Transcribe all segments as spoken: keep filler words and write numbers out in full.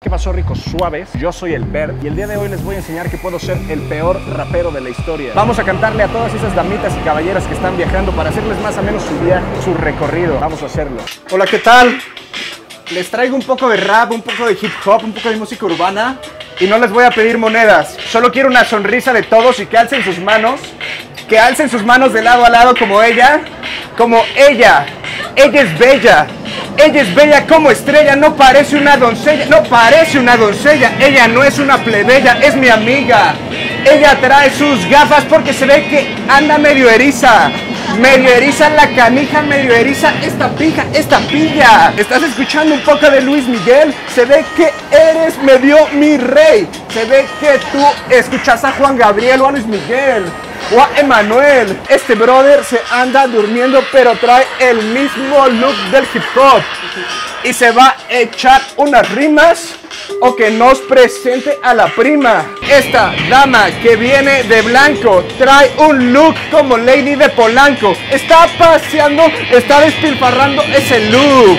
¿Qué pasó, ricos suaves? Yo soy el Bert y el día de hoy les voy a enseñar que puedo ser el peor rapero de la historia. Vamos a cantarle a todas esas damitas y caballeras que están viajando para hacerles más o menos su viaje, su recorrido. Vamos a hacerlo. Hola, ¿qué tal? Les traigo un poco de rap, un poco de hip hop, un poco de música urbana. Y no les voy a pedir monedas. Solo quiero una sonrisa de todos y que alcen sus manos. Que alcen sus manos de lado a lado como ella. Como ella. Ella es bella. Ella es bella como estrella, no parece una doncella, no parece una doncella. Ella no es una plebeya, es mi amiga. Ella trae sus gafas porque se ve que anda medio eriza. Medio eriza la canija, medio eriza esta pija, esta pilla. ¿Estás escuchando un poco de Luis Miguel? Se ve que eres medio mi rey. Se ve que tú escuchas a Juan Gabriel o a Luis Miguel. O a Emanuel. Este brother se anda durmiendo, pero trae el mismo look del hip hop. Y se va a echar unas rimas o que nos presente a la prima. Esta dama que viene de blanco trae un look como Lady de Polanco. Está paseando, está despilfarrando ese look,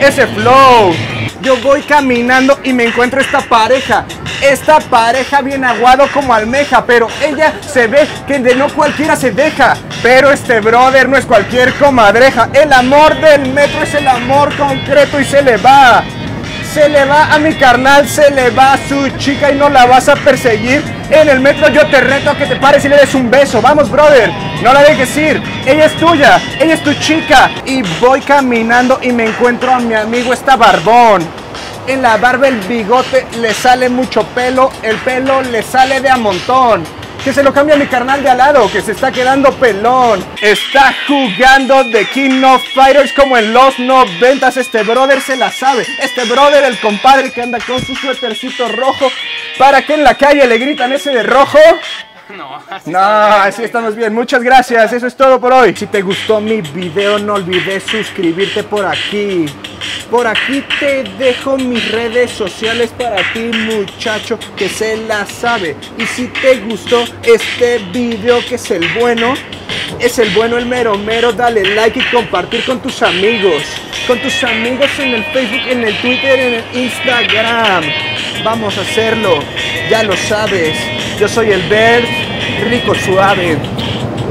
ese flow. Yo voy caminando y me encuentro esta pareja. Esta pareja bien aguado como almeja, pero ella se ve que de no cualquiera se deja. Pero este brother no es cualquier comadreja. El amor del metro es el amor concreto y se le va. Se le va a mi carnal, se le va a su chica y no la vas a perseguir. En el metro yo te reto a que te pares y le des un beso. Vamos, brother, no la dejes ir. Ella es tuya, ella es tu chica. Y voy caminando y me encuentro a mi amigo esta barbón. En la barba el bigote le sale mucho pelo, el pelo le sale de a montón. Que se lo cambie a mi carnal de al lado, que se está quedando pelón. Está jugando de King of Fighters como en los noventas. Este brother se la sabe. Este brother, el compadre que anda con su suétercito rojo. Para que en la calle le gritan ese de rojo. No, así, no, así estamos bien. Muchas gracias, eso es todo por hoy. Si te gustó mi video, no olvides suscribirte por aquí. Por aquí te dejo mis redes sociales para ti, muchacho que se la sabe. Y si te gustó este video, que es el bueno, es el bueno, el mero mero, dale like y compartir con tus amigos. Con tus amigos en el Facebook, en el Twitter, en el Instagram. Vamos a hacerlo, ya lo sabes. Yo soy el Bert, rico suave.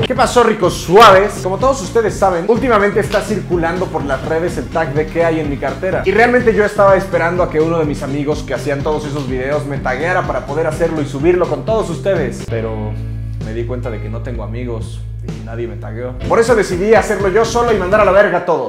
¿Qué pasó, ricos suaves? Como todos ustedes saben, últimamente está circulando por las redes el tag de qué hay en mi cartera. Y realmente yo estaba esperando a que uno de mis amigos que hacían todos esos videos me tagueara para poder hacerlo y subirlo con todos ustedes. Pero me di cuenta de que no tengo amigos y nadie me tagueó. Por eso decidí hacerlo yo solo y mandar a la verga a todos.